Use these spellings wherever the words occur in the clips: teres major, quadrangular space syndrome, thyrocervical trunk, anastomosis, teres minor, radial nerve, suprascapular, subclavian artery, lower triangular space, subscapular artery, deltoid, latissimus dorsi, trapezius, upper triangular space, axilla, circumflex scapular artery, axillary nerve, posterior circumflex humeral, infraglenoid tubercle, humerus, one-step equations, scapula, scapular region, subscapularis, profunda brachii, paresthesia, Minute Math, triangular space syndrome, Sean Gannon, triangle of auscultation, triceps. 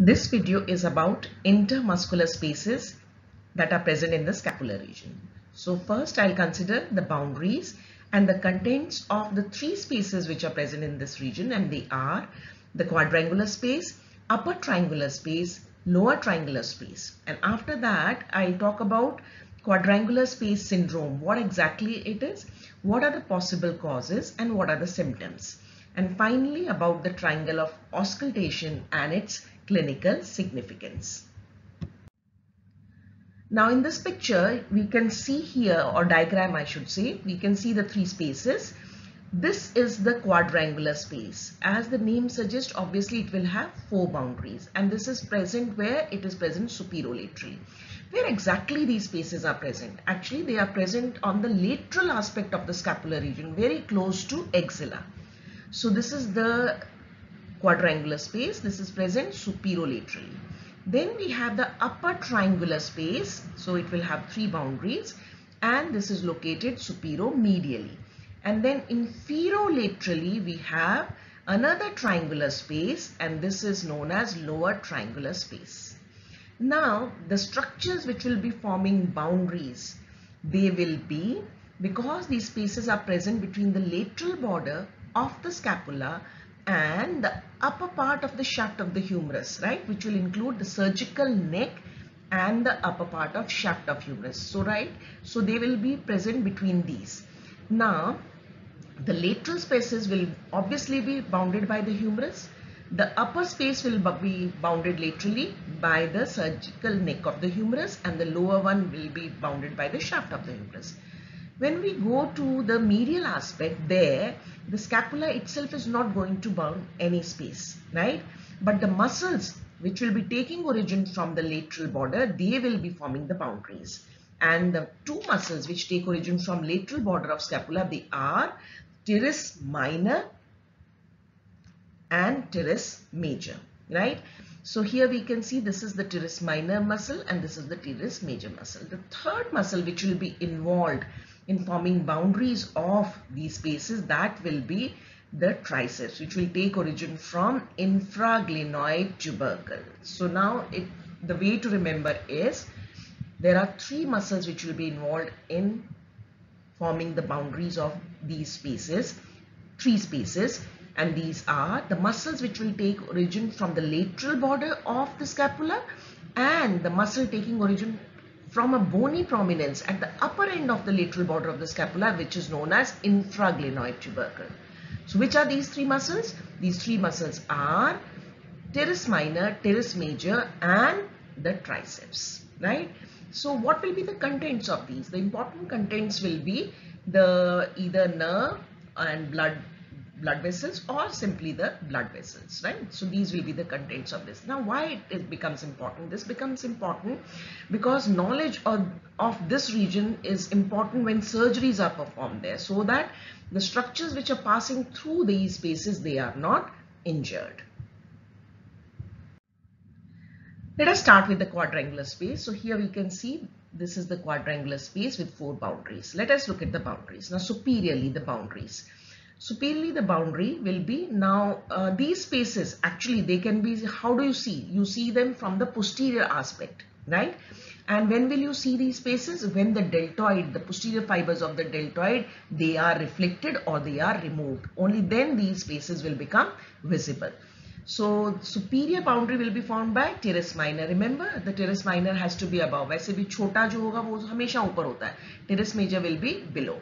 This video is about intermuscular spaces that are present in the scapular region. So first I'll consider the boundaries and the contents of the three spaces which are present in this region, and they are the quadrangular space, upper triangular space, lower triangular space. And after that, I'll talk about quadrangular space syndrome, what exactly it is, what are the possible causes and what are the symptoms. And finally, about the triangle of auscultation and its clinical significance. Now in this picture, we can see here, or diagram I should say, we can see the three spaces. This is the quadrangular space. As the name suggests, obviously it will have four boundaries, and this is present where it is present superolaterally. Where exactly these spaces are present? Actually, they are present on the lateral aspect of the scapular region, very close to axilla. So this is the quadrangular space. This is present superolaterally. Then we have the upper triangular space. So it will have three boundaries, and this is located superomedially. And then inferolaterally we have another triangular space, and this is known as lower triangular space. Now the structures which will be forming boundaries, they will be, because these spaces are present between the lateral border of the scapula and the upper part of the shaft of the humerus, right, which will include the surgical neck and the upper part of shaft of humerus. So right, so they will be present between these. Now the lateral spaces will obviously be bounded by the humerus. The upper space will be bounded laterally by the surgical neck of the humerus, and the lower one will be bounded by the shaft of the humerus. When we go to the medial aspect, there the scapula itself is not going to bound any space, right? But the muscles which will be taking origin from the lateral border, they will be forming the boundaries. And the two muscles which take origin from lateral border of scapula, they are teres minor and teres major, right? So here we can see this is the teres minor muscle and this is the teres major muscle. The third muscle which will be involved in forming boundaries of these spaces, that will be the triceps, which will take origin from infraglenoid tubercle. So now the way to remember is, there are three muscles which will be involved in forming the boundaries of these spaces, three spaces, and these are the muscles which will take origin from the lateral border of the scapula and the muscle taking origin from a bony prominence at the upper end of the lateral border of the scapula, which is known as infraglenoid tubercle. So which are these three muscles? These three muscles are teres minor, teres major and the triceps, right? So what will be the contents of these? The important contents will be the either nerve and blood vessels, or simply the blood vessels, right? So these will be the contents of this. Now why it becomes important? This becomes important because knowledge of this region is important when surgeries are performed there, so that the structures which are passing through these spaces, they are not injured. Let us start with the quadrangular space. So here we can see this is the quadrangular space with four boundaries. Let us look at the boundaries. Now superiorly the boundaries. Superiorly the boundary will be, now these spaces actually they can be, how do you see? You see them from the posterior aspect, right? And when will you see these spaces? When the deltoid, the posterior fibers of the deltoid, they are reflected or they are removed. Only then these spaces will become visible. So superior boundary will be formed by teres minor. Remember, the teres minor has to be above. वैसे भी छोटा जो होगा वो हमेशा ऊपर होता है. Teres major will be below.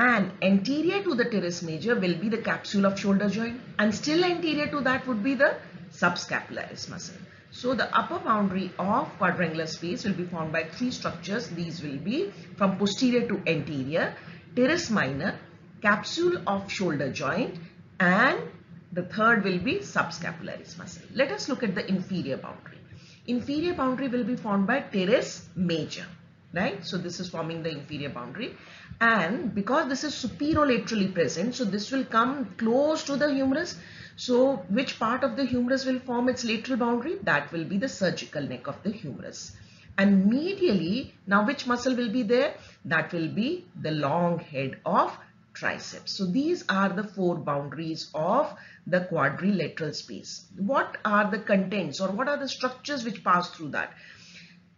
And anterior to the teres major will be the capsule of shoulder joint. And still anterior to that would be the subscapularis muscle. So the upper boundary of quadrangular space will be formed by three structures. These will be from posterior to anterior, teres minor, capsule of shoulder joint, and the third will be subscapularis muscle. Let us look at the inferior boundary. Inferior boundary will be formed by teres major, right? So this is forming the inferior boundary, and because this is superolaterally present, so this will come close to the humerus. So which part of the humerus will form its lateral boundary? That will be the surgical neck of the humerus. And medially, now which muscle will be there? That will be the long head of triceps. So these are the four boundaries of the quadrilateral space. What are the contents or what are the structures which pass through that?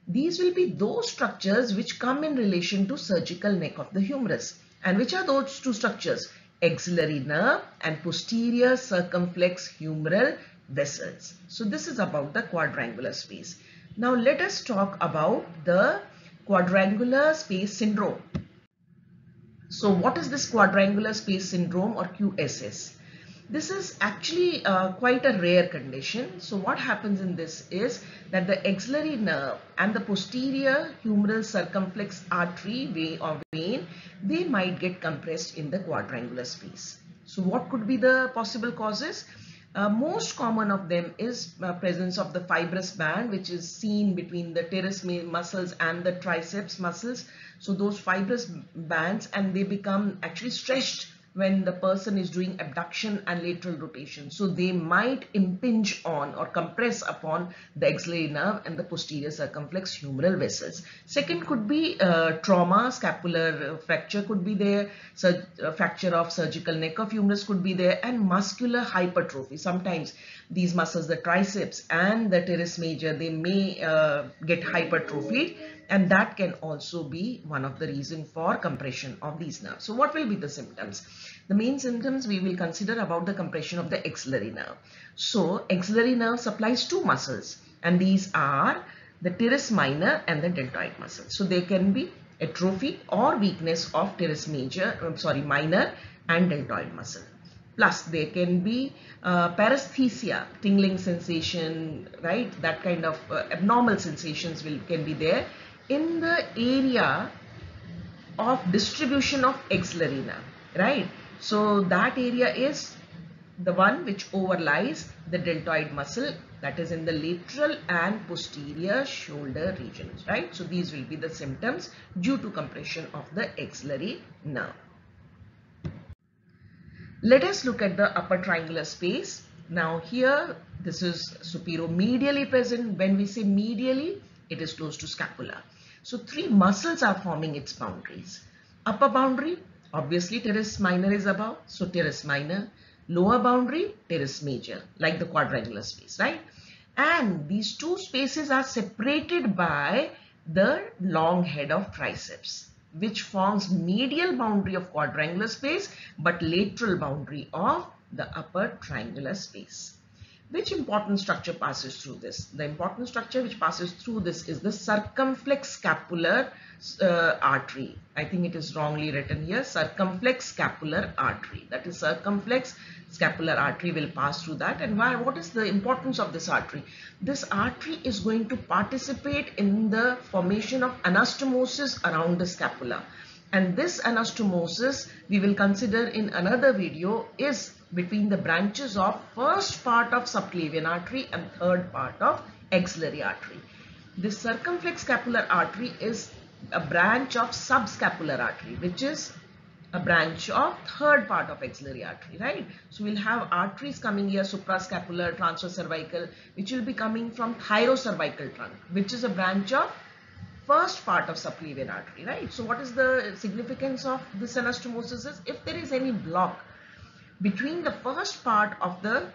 These will be those structures which come in relation to surgical neck of the humerus. And which are those two structures? Axillary nerve and posterior circumflex humeral vessels. So this is about the quadrangular space. Now let us talk about the quadrangular space syndrome. So what is this quadrangular space syndrome or QSS? This is actually quite a rare condition. So what happens in this is that the axillary nerve and the posterior humeral circumflex artery vein, they might get compressed in the quadrangular space. So what could be the possible causes? Most common of them is presence of the fibrous band, which is seen between the teres muscles and the triceps muscles. So those fibrous bands, and they become actually stretched when the person is doing abduction and lateral rotation. So they might impinge on or compress upon the axillary nerve and the posterior circumflex humeral vessels. Second could be trauma, scapular fracture could be there, fracture of surgical neck of humerus could be there, and muscular hypertrophy. Sometimes these muscles, the triceps and the teres major, they may get hypertrophied, and that can also be one of the reasons for compression of these nerves. So what will be the symptoms? The main symptoms we will consider about the compression of the axillary nerve. So axillary nerve supplies two muscles, and these are the teres minor and the deltoid muscle. So there can be atrophy or weakness of teres major, minor and deltoid muscle. Plus there can be paresthesia, tingling sensation, right? That kind of abnormal sensations can be there in the area of distribution of axillary nerve, right? So that area is the one which overlies the deltoid muscle, that is in the lateral and posterior shoulder regions, right? So these will be the symptoms due to compression of the axillary nerve. Let us look at the upper triangular space. Now here, this is superomedially present. When we say medially, it is close to scapula. So three muscles are forming its boundaries. Upper boundary, obviously teres minor is above, so teres minor. Lower boundary, teres major, like the quadrangular space, right? And these two spaces are separated by the long head of triceps, which forms medial boundary of quadrangular space but lateral boundary of the upper triangular space. Which important structure passes through this? The important structure which passes through this is the circumflex scapular artery. I think it is wrongly written here, circumflex scapular artery. That is circumflex scapular artery will pass through that. And why? What is the importance of this artery? This artery is going to participate in the formation of anastomosis around the scapula. And this anastomosis we will consider in another video is between the branches of first part of subclavian artery and third part of axillary artery. This circumflex scapular artery is a branch of subscapular artery, which is a branch of third part of axillary artery, right? So we'll have arteries coming here, suprascapular, transverservical, which will be coming from thyrocervical trunk, which is a branch of first part of subclavian artery, right? So what is the significance of this anastomosis is if there is any block between the first part of the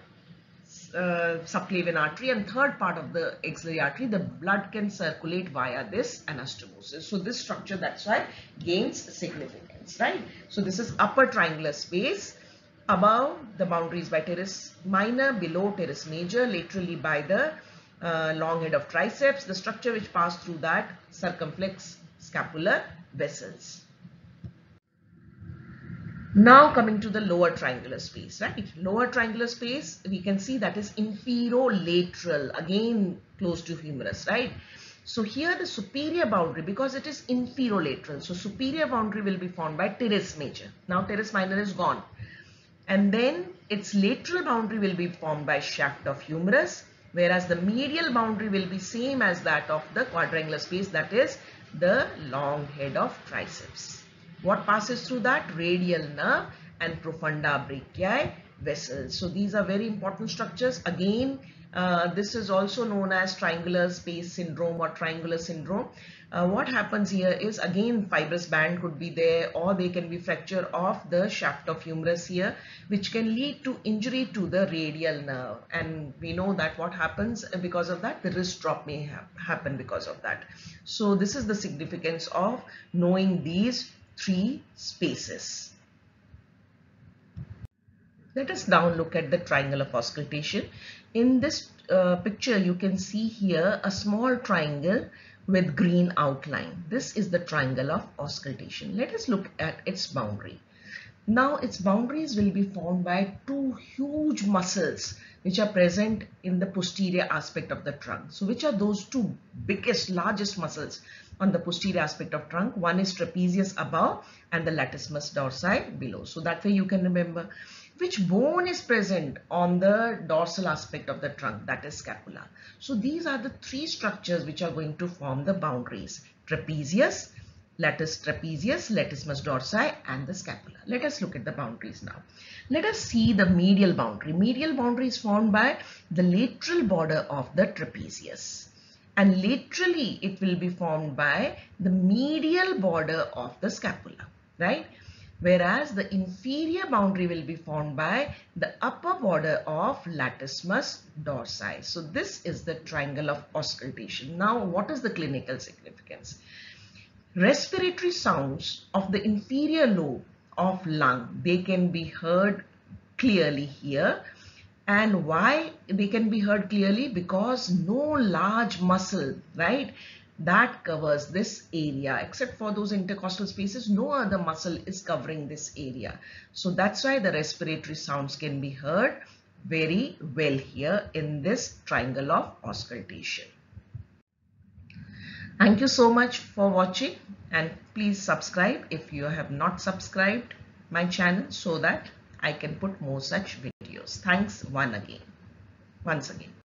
subclavian artery and third part of the axillary artery, the blood can circulate via this anastomosis. So this structure, that's why, gains significance, right? So this is upper triangular space, above the boundaries by teres minor, below teres major, laterally by the long head of triceps, the structure which passed through that, circumflex scapular vessels. Now coming to the lower triangular space, right? Lower triangular space, we can see that is inferolateral, again close to humerus, right? So here the superior boundary, because it is inferolateral, so superior boundary will be formed by teres major. Now teres minor is gone. And then its lateral boundary will be formed by shaft of humerus, whereas the medial boundary will be same as that of the quadrangular space, that is the long head of triceps. What passes through that? Radial nerve and profunda brachii vessels. So these are very important structures. Again, This is also known as triangular space syndrome or triangular syndrome. What happens here is, again, fibrous band could be there, or they can be fracture of the shaft of humerus here, which can lead to injury to the radial nerve. And we know that what happens because of that, the wrist drop may happen because of that. So this is the significance of knowing these three spaces. Let us now look at the triangle of auscultation. In this picture, you can see here a small triangle with green outline. This is the triangle of auscultation. Let us look at its boundary. Now, its boundaries will be formed by two huge muscles which are present in the posterior aspect of the trunk. So, which are those two biggest, largest muscles on the posterior aspect of trunk? One is trapezius above and the latissimus dorsi below. So, that way you can remember. Which bone is present on the dorsal aspect of the trunk? That is scapula. So these are the three structures which are going to form the boundaries: trapezius, latus trapezius, latissimus dorsi, and the scapula. Let us look at the boundaries now. Let us see the medial boundary. Medial boundary is formed by the lateral border of the trapezius, and laterally it will be formed by the medial border of the scapula, right? Whereas the inferior boundary will be formed by the upper border of latissimus dorsi. So this is the triangle of auscultation. Now, what is the clinical significance? Respiratory sounds of the inferior lobe of lung, they can be heard clearly here. And why they can be heard clearly? Because no large muscle, right, that covers this area. Except for those intercostal spaces, no other muscle is covering this area. So that's why the respiratory sounds can be heard very well here in this triangle of auscultation. Thank you so much for watching, and please subscribe if you have not subscribed my channel, so that I can put more such videos. Thanks once again.